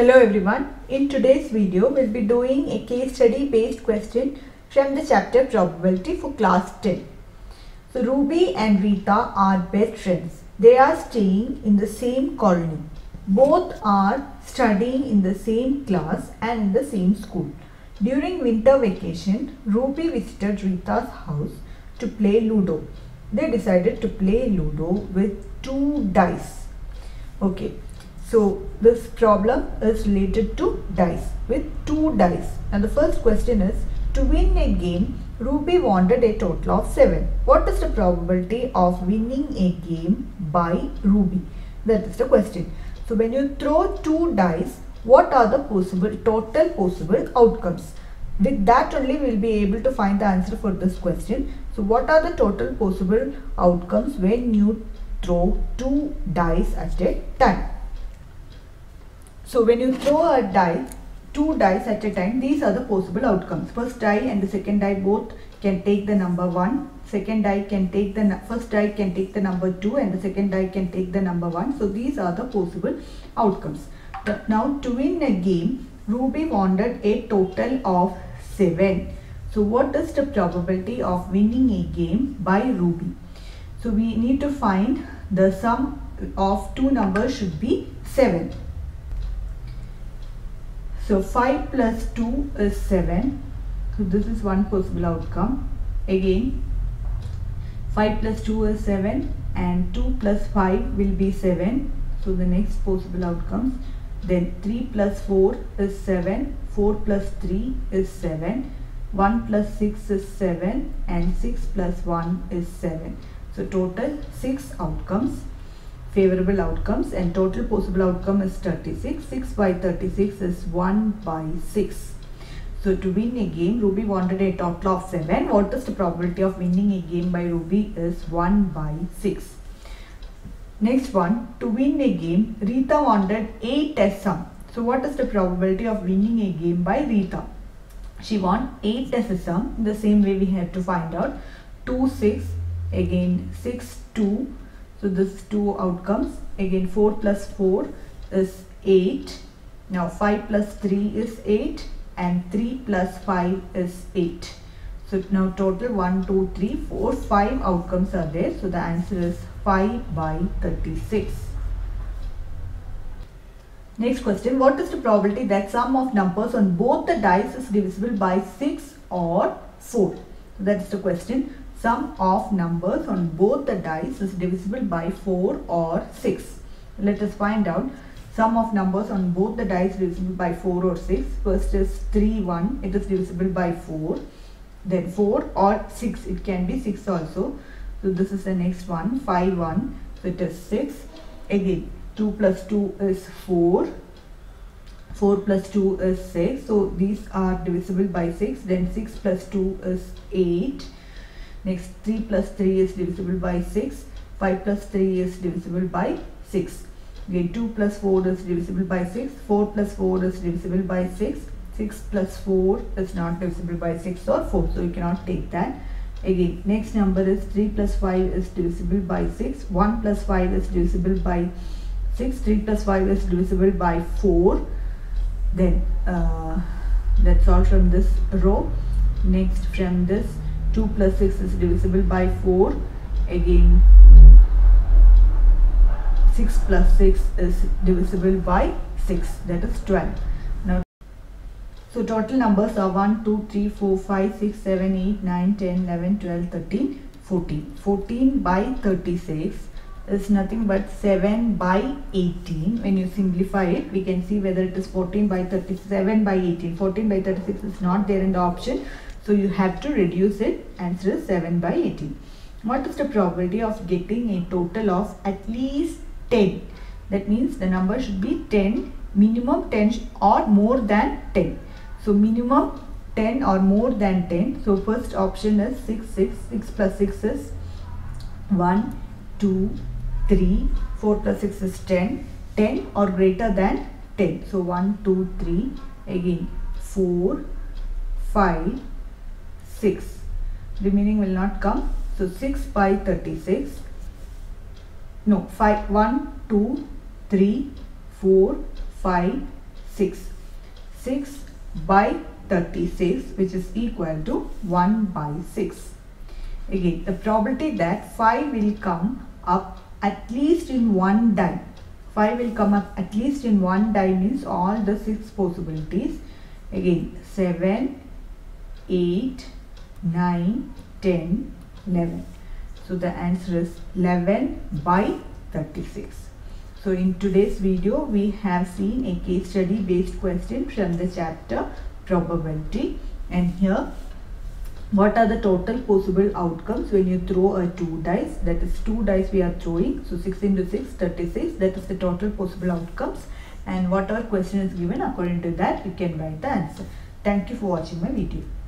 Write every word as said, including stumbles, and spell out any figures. Hello everyone, in today's video we will be doing a case study based question from the chapter probability for class ten. So Ruby and Rita are best friends. They are staying in the same colony. Both are studying in the same class and in the same school. During winter vacation, Ruby visited Rita's house to play Ludo. They decided to play Ludo with two dice. Okay. So this problem is related to dice, with two dice. And the first question is, to win a game, Ruby wanted a total of seven. What is the probability of winning a game by Ruby? That is the question. So when you throw two dice, what are the possible total possible outcomes? With that only we will be able to find the answer for this question. So what are the total possible outcomes when you throw two dice at a time? So when you throw a die, two dice at a time, these are the possible outcomes. First die and the second die both can take the number one. Second die can take the first die can take the number two, and the second die can take the number one. So these are the possible outcomes. But now to win a game, Ruby wanted a total of seven. So what is the probability of winning a game by Ruby? So we need to find the sum of two numbers should be seven. So five plus two is seven. So this is one possible outcome. Again, five plus two is seven and two plus five will be seven. So the next possible outcomes. Then three plus four is seven. four plus three is seven. one plus six is seven and six plus one is seven. So total six outcomes. Favorable outcomes, and total possible outcome is thirty-six. six by thirty-six is one by six. So to win a game, Ruby wanted a total of seven. What is the probability of winning a game by Ruby is one by six. Next one, to win a game, Rita wanted eight as sum. So what is the probability of winning a game by Rita? She won eight as a sum. The same way we have to find out two, six, again six, two. So this two outcomes. Again four plus four is eight. Now five plus three is eight and three plus five is eight. So now total one, two, three, four, five outcomes are there. So the answer is five by thirty-six. Next question. What is the probability that sum of numbers on both the dice is divisible by six or four? So that is the question. Sum of numbers on both the dice is divisible by four or six. Let us find out. Sum of numbers on both the dice divisible by four or six. First is three, one. It is divisible by four. Then four or six. It can be six also. So this is the next one. five, one. So it is six. Again, two plus two is four. four plus two is six. So these are divisible by six. Then six plus two is eight. Next, three plus three is divisible by six. five plus three is divisible by six. Again, two plus four is divisible by six. four plus four is divisible by six. six plus four is not divisible by six or four. So you cannot take that. Again, next number is three plus five is divisible by six. one plus five is divisible by six. three plus five is divisible by four. Then uh, that's all from this row. Next, from this, two plus six is divisible by four. Again, six plus six is divisible by six. That is twelve. Now, so total numbers are one, two, three, four, five, six, seven, eight, nine, ten, eleven, twelve, thirteen, fourteen. fourteen by thirty-six is nothing but seven by eighteen. When you simplify it, we can see whether it is fourteen by thirty-seven by eighteen. fourteen by thirty-six is not there in the option. So you have to reduce it. Answer is seven by eighteen. What is the probability of getting a total of at least ten? That means the number should be ten, minimum ten or more than ten. So minimum ten or more than ten. So first option is six, six. six plus six is one, two, three. four plus six is ten. ten or greater than ten. So one, two, three. Again four, five. six. Remaining will not come. So six by thirty-six. No, five, one, two, three, four, five, six. six by thirty-six, which is equal to one by six. Again, the probability that five will come up at least in one die. five will come up at least in one die means all the six possibilities. Again, seven, eight, nine, ten, eleven. So the answer is eleven by thirty-six. So in today's video, we have seen a case study based question from the chapter probability. And here, what are the total possible outcomes when you throw a two dice? That is two dice we are throwing. So six into six, thirty-six. That is the total possible outcomes. And whatever question is given, according to that, you can write the answer. Thank you for watching my video.